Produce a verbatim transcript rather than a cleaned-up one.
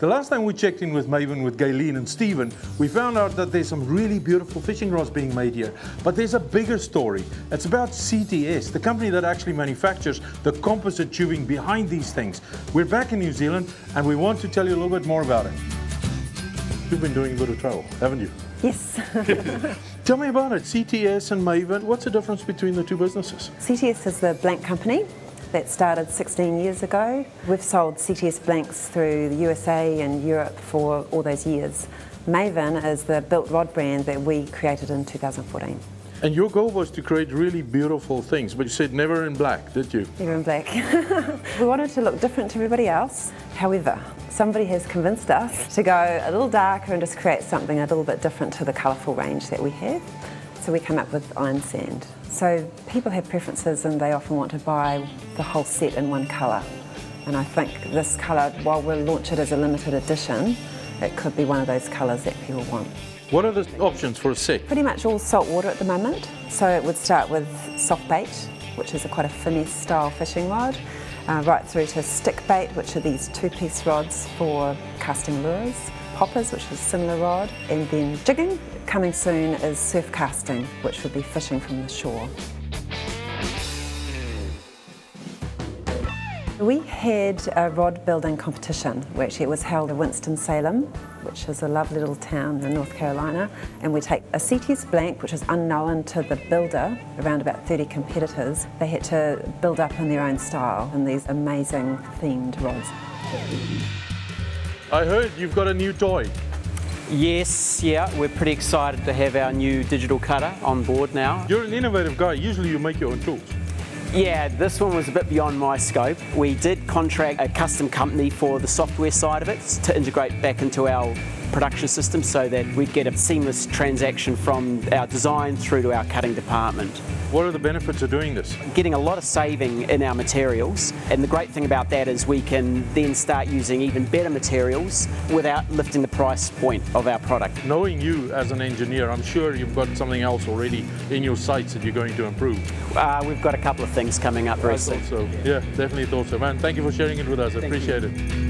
The last time we checked in with Maven with Gayleen and Stephen, we found out that there's some really beautiful fishing rods being made here. But there's a bigger story. It's about C T S, the company that actually manufactures the composite tubing behind these things. We're back in New Zealand and we want to tell you a little bit more about it. You've been doing a bit of travel, haven't you? Yes. Tell me about it, C T S and Maven. What's the difference between the two businesses? C T S is the blank company that started sixteen years ago. We've sold C T S blanks through the U S A and Europe for all those years. Maven is the built rod brand that we created in two thousand fourteen. And your goal was to create really beautiful things, but you said never in black, did you? Never in black. We wanted to look different to everybody else. However, somebody has convinced us to go a little darker and just create something a little bit different to the colourful range that we have. So we came up with iron sand. So people have preferences and they often want to buy the whole set in one colour. And I think this colour, while we'll launch it as a limited edition, it could be one of those colours that people want. What are the options for a set? Pretty much all salt water at the moment. So it would start with soft bait, which is a quite a finesse style fishing rod, uh, right through to stick bait, which are these two-piece rods for casting lures, poppers, which is a similar rod, and then jigging. Coming soon is surf casting, which would be fishing from the shore. We had a rod building competition, which it was held in Winston-Salem, which is a lovely little town in North Carolina, and we take a C T S blank, which is unknown to the builder, around about thirty competitors. They had to build up in their own style in these amazing themed rods. I heard you've got a new toy. Yes, yeah, we're pretty excited to have our new digital cutter on board now. You're an innovative guy, usually you make your own tools. Yeah, this one was a bit beyond my scope. We did contract a custom company for the software side of it to integrate back into our production system so that we'd get a seamless transaction from our design through to our cutting department. What are the benefits of doing this? Getting a lot of saving in our materials, and the great thing about that is we can then start using even better materials without lifting the price point of our product. Knowing you as an engineer, I'm sure you've got something else already in your sights that you're going to improve. Uh, we've got a couple of things coming up very soon. I thought so. Yeah, definitely thought so. Man, thank you for sharing it with us. I appreciate it.